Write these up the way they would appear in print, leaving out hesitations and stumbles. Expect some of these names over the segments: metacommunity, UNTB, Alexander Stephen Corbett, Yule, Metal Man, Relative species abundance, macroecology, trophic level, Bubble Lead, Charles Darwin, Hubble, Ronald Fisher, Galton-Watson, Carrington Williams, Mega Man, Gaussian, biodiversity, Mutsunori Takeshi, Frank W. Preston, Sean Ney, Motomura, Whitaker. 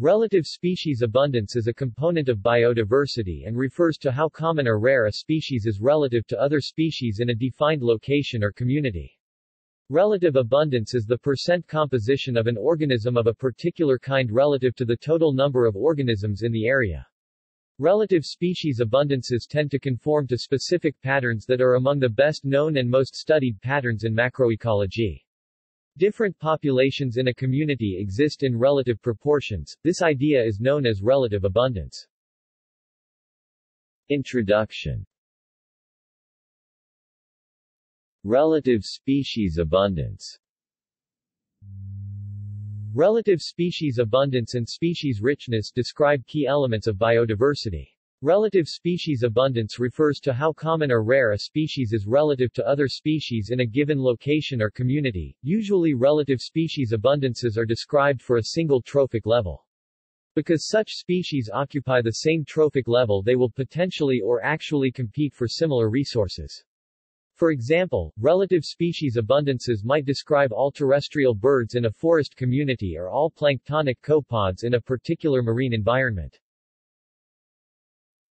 Relative species abundance is a component of biodiversity and refers to how common or rare a species is relative to other species in a defined location or community. Relative abundance is the percent composition of an organism of a particular kind relative to the total number of organisms in the area. Relative species abundances tend to conform to specific patterns that are among the best known and most studied patterns in macroecology. Different populations in a community exist in relative proportions. This idea is known as relative abundance. Introduction. Relative species abundance. Relative species abundance and species richness describe key elements of biodiversity. Relative species abundance refers to how common or rare a species is relative to other species in a given location or community. Usually relative species abundances are described for a single trophic level. Because such species occupy the same trophic level, they will potentially or actually compete for similar resources. For example, relative species abundances might describe all terrestrial birds in a forest community or all planktonic copods in a particular marine environment.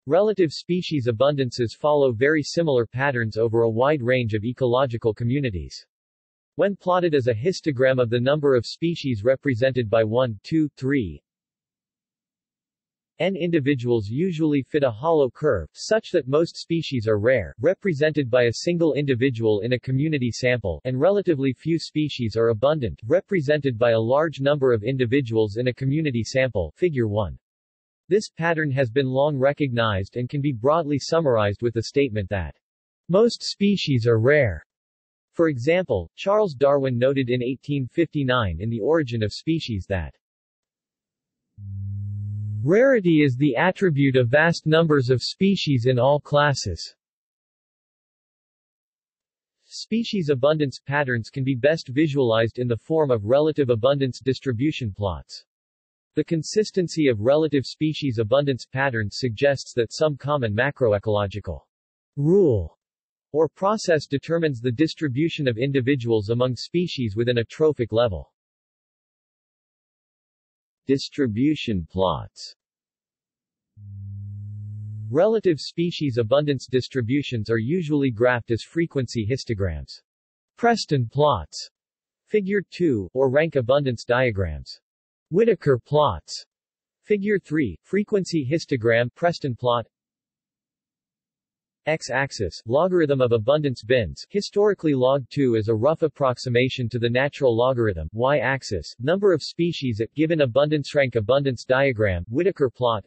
Relative species abundances follow very similar patterns over a wide range of ecological communities. When plotted as a histogram of the number of species represented by 1, 2, 3, n individuals usually fit a hollow curve, such that most species are rare, represented by a single individual in a community sample, and relatively few species are abundant, represented by a large number of individuals in a community sample. Figure 1. This pattern has been long recognized and can be broadly summarized with the statement that most species are rare. For example, Charles Darwin noted in 1859 in The Origin of Species that rarity is the attribute of vast numbers of species in all classes. Species abundance patterns can be best visualized in the form of relative abundance distribution plots. The consistency of relative species abundance patterns suggests that some common macroecological rule or process determines the distribution of individuals among species within a trophic level. Distribution plots. Relative species abundance distributions are usually graphed as frequency histograms, Preston plots, Figure 2, or rank abundance diagrams, Whitaker plots, Figure 3, frequency histogram, Preston plot. X-axis, logarithm of abundance bins, historically log 2 is a rough approximation to the natural logarithm. Y-axis, number of species at given abundance, rank abundance diagram, Whitaker plot.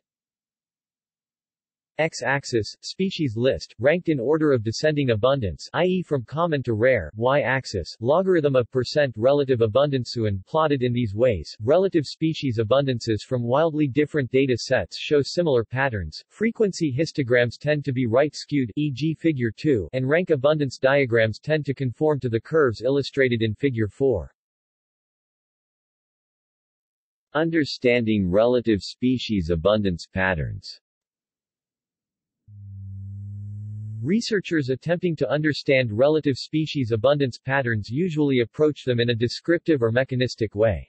X-axis, species list, ranked in order of descending abundance, i.e. from common to rare. Y-axis, logarithm of percent relative abundance. When plotted in these ways, relative species abundances from wildly different data sets show similar patterns. Frequency histograms tend to be right-skewed, e.g. Figure 2, and rank abundance diagrams tend to conform to the curves illustrated in Figure 4. Understanding relative species abundance patterns. Researchers attempting to understand relative species abundance patterns usually approach them in a descriptive or mechanistic way.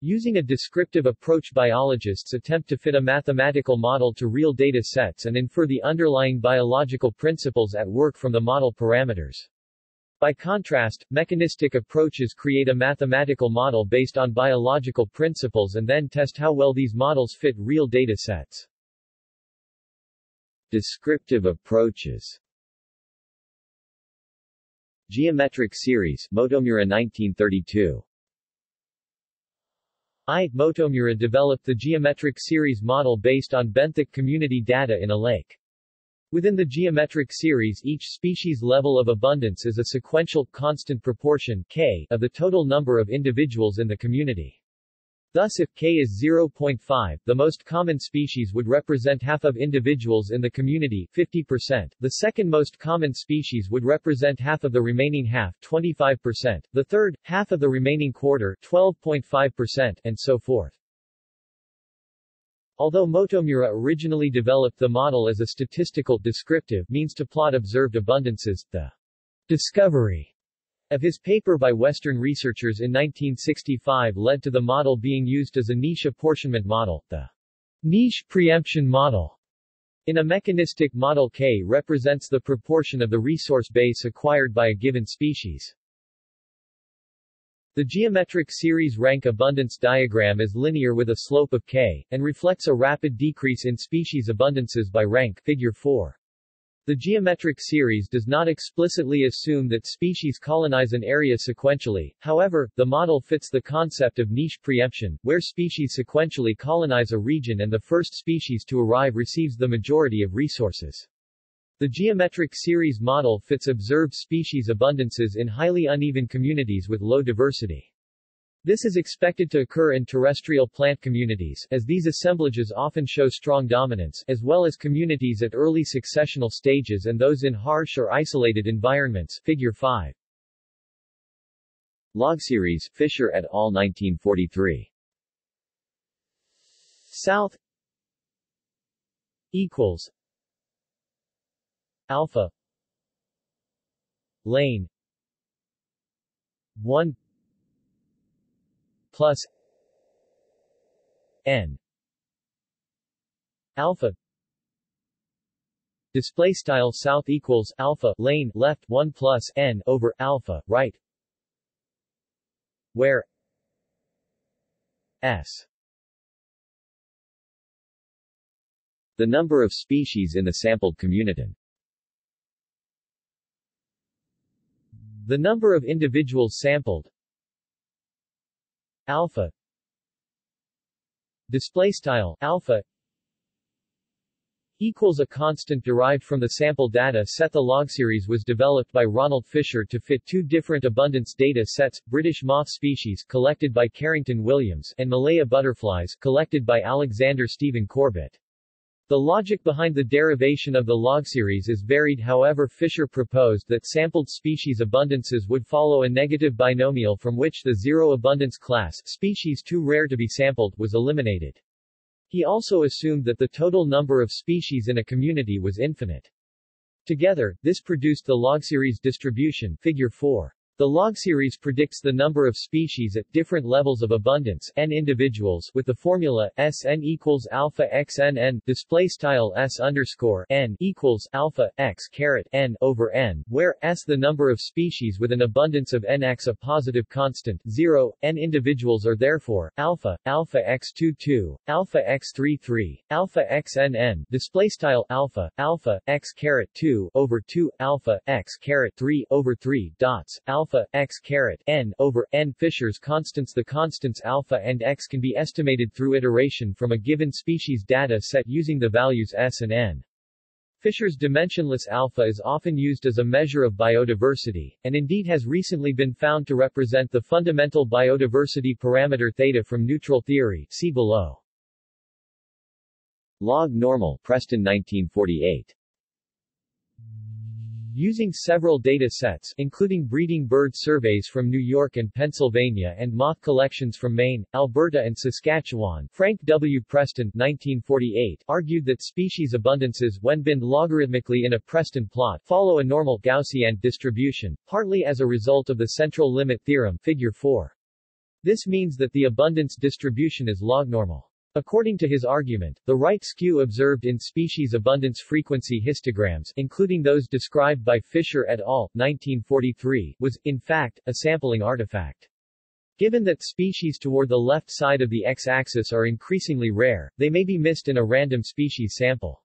Using a descriptive approach, biologists attempt to fit a mathematical model to real data sets and infer the underlying biological principles at work from the model parameters. By contrast, mechanistic approaches create a mathematical model based on biological principles and then test how well these models fit real data sets. Descriptive approaches. Geometric series, Motomura 1932. Motomura developed the geometric series model based on benthic community data in a lake. Within the geometric series, each species level of abundance is a sequential, constant proportion K of the total number of individuals in the community. Thus, if K is 0.5, the most common species would represent half of individuals in the community, 50%, the second most common species would represent half of the remaining half, 25%, the third, half of the remaining quarter, 12.5%, and so forth. Although Motomura originally developed the model as a statistical, descriptive means to plot observed abundances, the discovery Of his paper by Western researchers in 1965 led to the model being used as a niche apportionment model, the niche preemption model. In a mechanistic model, K represents the proportion of the resource base acquired by a given species. The geometric series rank abundance diagram is linear with a slope of K, and reflects a rapid decrease in species abundances by rank figure 4. The geometric series does not explicitly assume that species colonize an area sequentially, however, the model fits the concept of niche preemption, where species sequentially colonize a region and the first species to arrive receives the majority of resources. The geometric series model fits observed species abundances in highly uneven communities with low diversity. This is expected to occur in terrestrial plant communities, as these assemblages often show strong dominance, as well as communities at early successional stages and those in harsh or isolated environments. Figure 5. Log series, Fisher et al. 1943. South equals alpha lane 1 plus n alpha display style south equals alpha lane left 1 plus n over alpha right, where s the number of species in the sampled community. The number of individuals sampled alpha display style alpha equals a constant derived from the sample data set. The log series was developed by Ronald Fisher to fit two different abundance data sets: British moth species collected by Carrington Williams and Malaya butterflies collected by Alexander Stephen Corbett. The logic behind the derivation of the log series is varied, however. Fisher proposed that sampled species abundances would follow a negative binomial from which the zero abundance class, species too rare to be sampled, was eliminated. He also assumed that the total number of species in a community was infinite. Together, this produced the log series distribution, figure 4. The log series predicts the number of species at different levels of abundance n individuals with the formula Sn equals alpha xnn display style S underscore n equals alpha x caret n over n, where S the number of species with an abundance of nx a positive constant 0, n individuals are therefore alpha alpha x22 alpha x33 alpha xnn display style alpha alpha x caret 2 over 2 alpha x caret 3 over 3 dots alpha x caret n over n. Fisher's constants. The constants alpha and x can be estimated through iteration from a given species data set using the values s and n. Fisher's dimensionless alpha is often used as a measure of biodiversity, and indeed has recently been found to represent the fundamental biodiversity parameter theta from neutral theory. See below. Log normal, Preston 1948. Using several data sets, including breeding bird surveys from New York and Pennsylvania and moth collections from Maine, Alberta and Saskatchewan, Frank W. Preston 1948 argued that species abundances, when binned logarithmically in a Preston plot, follow a normal Gaussian distribution, partly as a result of the central limit theorem, figure 4. This means that the abundance distribution is lognormal. According to his argument, the right skew observed in species abundance frequency histograms, including those described by Fisher et al. 1943, was, in fact, a sampling artifact. Given that species toward the left side of the x-axis are increasingly rare, they may be missed in a random species sample.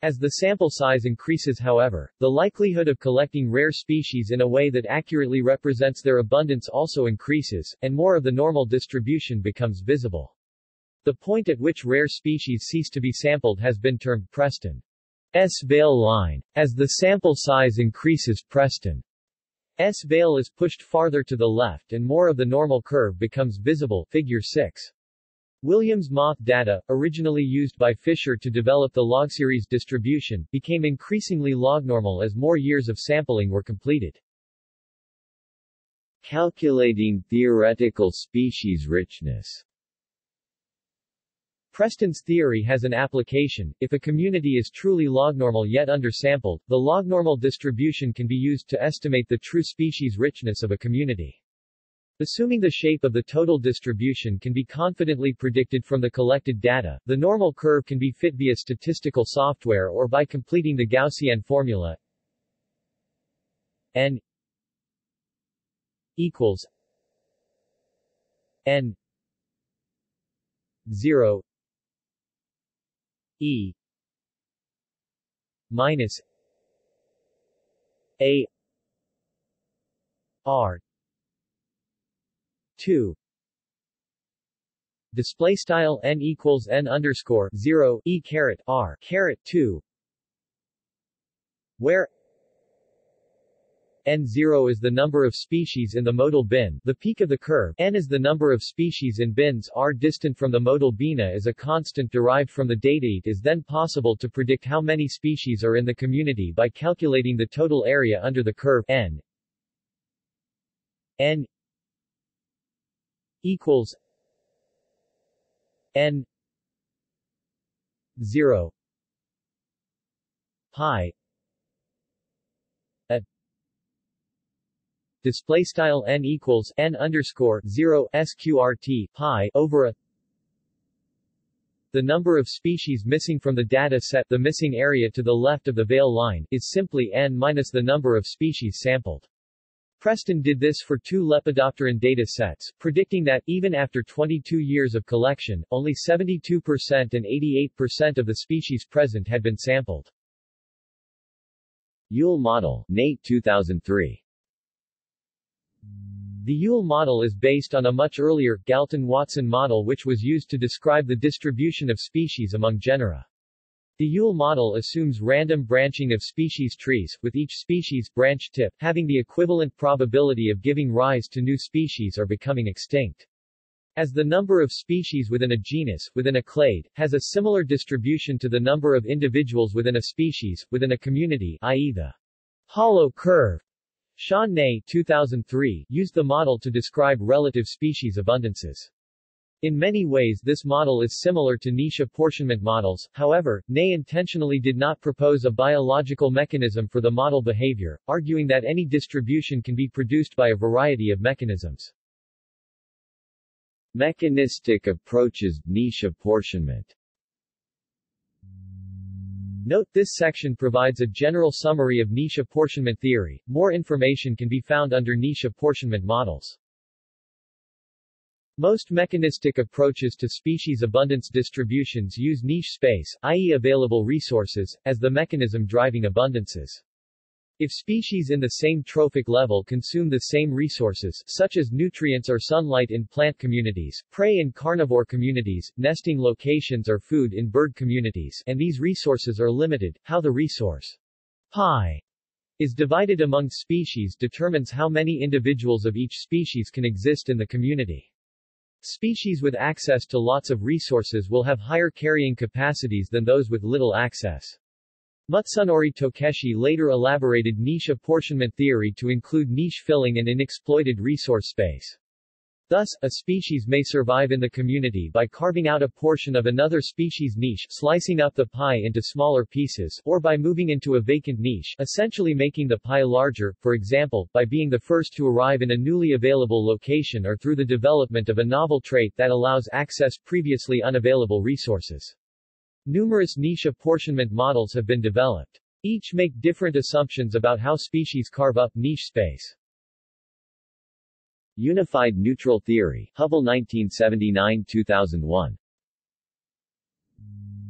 As the sample size increases, however, the likelihood of collecting rare species in a way that accurately represents their abundance also increases, and more of the normal distribution becomes visible. The point at which rare species cease to be sampled has been termed Preston's veil line. As the sample size increases, Preston's veil is pushed farther to the left and more of the normal curve becomes visible. Figure 6. Williams moth data, originally used by Fisher to develop the logseries distribution, became increasingly lognormal as more years of sampling were completed. Calculating theoretical species richness. Preston's theory has an application. If a community is truly lognormal yet undersampled, the lognormal distribution can be used to estimate the true species richness of a community. Assuming the shape of the total distribution can be confidently predicted from the collected data, the normal curve can be fit via statistical software or by completing the Gaussian formula n equals n 0 E minus A R 2 display style n equals n underscore 0 E caret R caret 2, where N0 is the number of species in the modal bin, the peak of the curve, N is the number of species in bins R distant from the modal bina is a constant derived from the data. It is then possible to predict how many species are in the community by calculating the total area under the curve N. N equals N 0 pi display style n equals n underscore 0 sqrt pi over a the number of species missing from the data set. The missing area to the left of the veil line is simply n minus the number of species sampled. Preston did this for two Lepidopteran data sets, predicting that, even after 22 years of collection, only 72% and 88% of the species present had been sampled. Yule model, Nate 2003. The Yule model is based on a much earlier, Galton-Watson model which was used to describe the distribution of species among genera. The Yule model assumes random branching of species trees, with each species branch tip having the equivalent probability of giving rise to new species or becoming extinct. As the number of species within a genus, within a clade, has a similar distribution to the number of individuals within a species, within a community, i.e. the hollow curve, Sean Ney, 2003, used the model to describe relative species abundances. In many ways this model is similar to niche apportionment models. However, Ney intentionally did not propose a biological mechanism for the model behavior, arguing that any distribution can be produced by a variety of mechanisms. Mechanistic approaches, niche apportionment. Note, this section provides a general summary of niche apportionment theory. More information can be found under niche apportionment models. Most mechanistic approaches to species abundance distributions use niche space, i.e. available resources, as the mechanism driving abundances. If species in the same trophic level consume the same resources, such as nutrients or sunlight in plant communities, prey in carnivore communities, nesting locations or food in bird communities, and these resources are limited, how the resource pie is divided among species determines how many individuals of each species can exist in the community. Species with access to lots of resources will have higher carrying capacities than those with little access. Mutsunori Takeshi later elaborated niche apportionment theory to include niche filling and unexploited resource space. Thus, a species may survive in the community by carving out a portion of another species' niche, slicing up the pie into smaller pieces, or by moving into a vacant niche, essentially making the pie larger, for example, by being the first to arrive in a newly available location or through the development of a novel trait that allows access previously unavailable resources. Numerous niche apportionment models have been developed. Each make different assumptions about how species carve up niche space. Unified neutral theory, Hubble 1979-2001.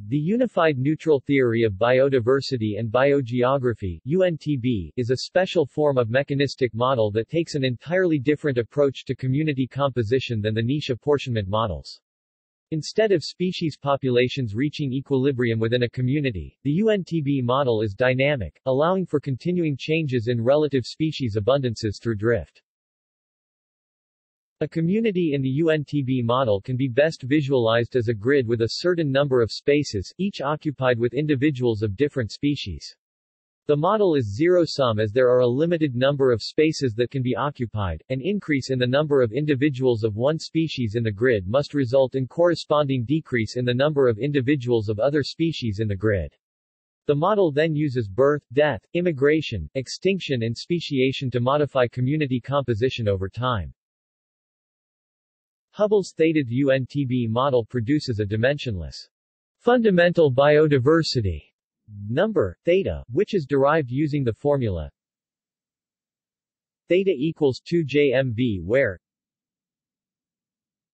The unified neutral theory of biodiversity and biogeography (UNTB) is a special form of mechanistic model that takes an entirely different approach to community composition than the niche apportionment models. Instead of species populations reaching equilibrium within a community, the UNTB model is dynamic, allowing for continuing changes in relative species abundances through drift. A community in the UNTB model can be best visualized as a grid with a certain number of spaces, each occupied with individuals of different species. The model is zero-sum as there are a limited number of spaces that can be occupied. An increase in the number of individuals of one species in the grid must result in corresponding decrease in the number of individuals of other species in the grid. The model then uses birth, death, immigration, extinction and speciation to modify community composition over time. Hubble's Theta UNTB model produces a dimensionless fundamental biodiversity number, theta, which is derived using the formula theta equals 2 JMV, where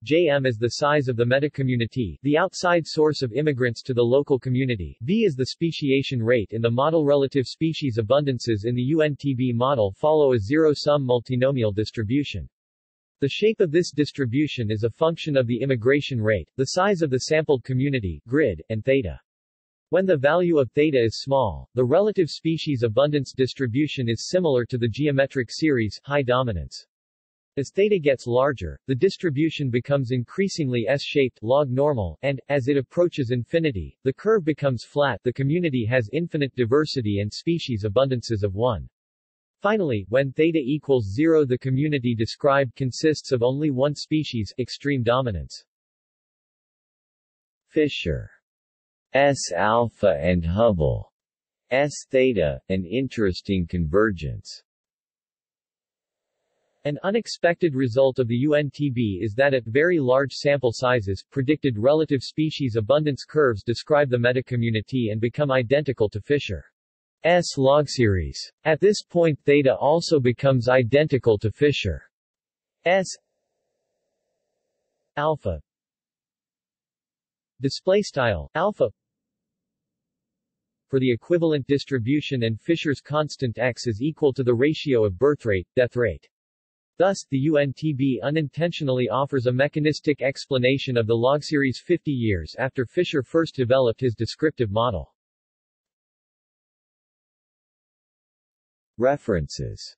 JM is the size of the metacommunity, the outside source of immigrants to the local community, V is the speciation rate in the model. Relative species abundances in the UNTB model follow a zero-sum multinomial distribution. The shape of this distribution is a function of the immigration rate, the size of the sampled community, grid, and theta. When the value of theta is small, the relative species abundance distribution is similar to the geometric series, high dominance. As theta gets larger, the distribution becomes increasingly S-shaped, log normal, and, as it approaches infinity, the curve becomes flat. The community has infinite diversity and species abundances of one. Finally, when theta equals 0, the community described consists of only one species, extreme dominance. Fisher S alpha and Hubble S theta, an interesting convergence. An unexpected result of the UNTB is that at very large sample sizes, predicted relative species abundance curves describe the metacommunity and become identical to Fisher's log series. At this point, theta also becomes identical to Fisher's alpha. Display style alpha. For the equivalent distribution, and Fisher's constant x is equal to the ratio of birth rate, death rate. Thus, the UNTB unintentionally offers a mechanistic explanation of the log series 50 years after Fisher first developed his descriptive model. References